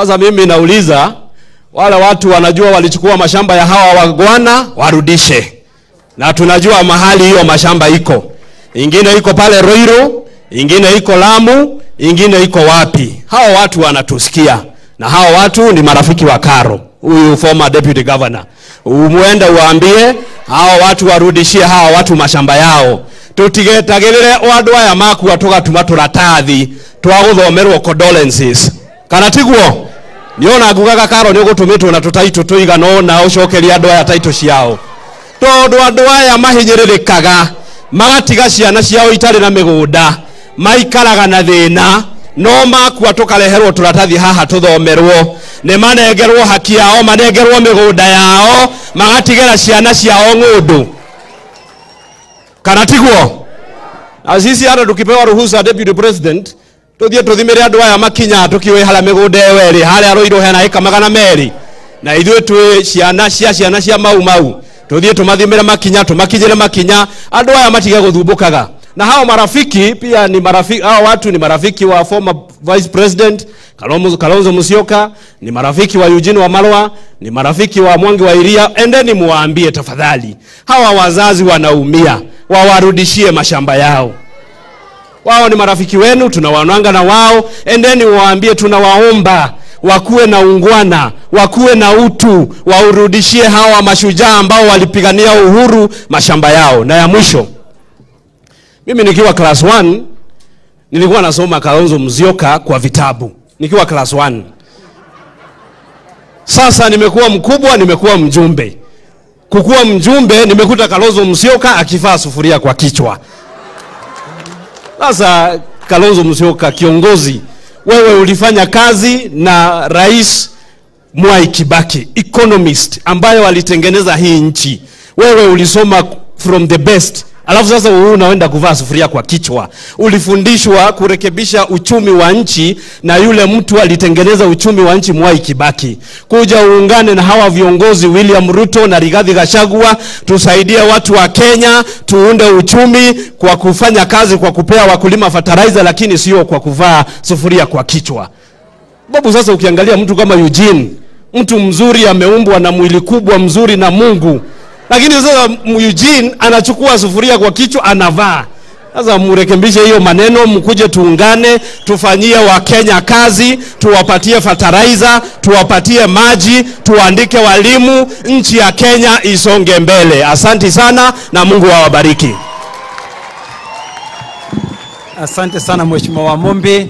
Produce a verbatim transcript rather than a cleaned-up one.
Sasa mimi nauliza, wale watu wanajua walichukua mashamba ya hawa wagwana, warudishe. Na tunajua mahali hiyo mashamba iko. Ingine iko pale Ruiru, ingine iko Lamu, ingine iko wapi. Hawa watu wanatusikia. Na hawa watu ni marafiki wa Caro, huyu former deputy governor. Umuenda uambie hawa watu warudishie hawa watu mashamba yao. Tutitegelele wadwa ya maku watoka tumaturatathi, twaguthomero condolences. Kana tiguo niona gugaga Caro niko tumitu na tutaitu tuiga no na ucokeria andwa ya taito ciao. Tondu andwa ya mahinyirikaga magatiga ciana ciao itari na migunda, maikaraga na thina. No maku watoka leherwo turatathi haha tuthomerwo, ne manegerwo haki yao, manegerwo migunda yao, magatigera ciana ciao ngundu. Kana tiguo asisi hata tukipewa ruhusa deputy president tuthie tuthimire andu aya makinya tukiwe hala migunda weri hala Ruiru hena eka magana meri na ithwe twi ciana cia ciana cia mau mau tuthie tumathimire makinya tumakinyire makinya andu aya matige guthumbukaga. Na hao marafiki pia ni marafiki, hao watu ni marafiki wa former vice president Kalonzo Musyoka, ni marafiki wa Eugene Wamalwa, ni marafiki wa Mwangi wa Iria. Endeni muwaambie tafadhali hawa wazazi wanaumia, wawarudishie mashamba yao. Wao ni marafiki wenu, tunawananga na wao. Endeni waambie tunawaomba wakuwe na ungwana, wakuwe na utu, waurudishie hawa mashujaa ambao walipigania uhuru mashamba yao. Na ya mwisho, mimi nikiwa class one nilikuwa nasoma Kalonzo Musyoka kwa vitabu nikiwa class one. Sasa nimekuwa mkubwa, nimekuwa mjumbe. Kukuwa mjumbe nimekuta Kalonzo Musyoka akifaa sufuria kwa kichwa. Sasa Kalonzo Musyoka kiongozi, wewe ulifanya kazi na Rais Mwai Kibaki, economist ambayo alitengeneza hii nchi. Wewe ulisoma from the best. Alafu sasa wewe unaenda kuvaa sufuria kwa kichwa. Ulifundishwa kurekebisha uchumi wa nchi na yule mtu alitengeneza uchumi wa nchi Mwai Kibaki. Kuja uungane na hawa viongozi William Ruto na Rigathi Gachagua, tusaidie watu wa Kenya, tuunde uchumi kwa kufanya kazi, kwa kupea wakulima fertilizer, lakini sio kwa kuvaa sufuria kwa kichwa. Babu sasa ukiangalia mtu kama Eugene, mtu mzuri ameumbwa na mwili kubwa mzuri na Mungu. Lakini sasa Eugene anachukua sufuria kwa kichwa anavaa. Sasa murekembishe hiyo maneno, mkuje tuungane, tufanyie Wakenya kazi, tuwapatie fertilizer, tuwapatie maji, tuandike walimu, nchi ya Kenya isonge mbele. Asante sana na Mungu awabariki. Asante sana Mheshimiwa Mombi.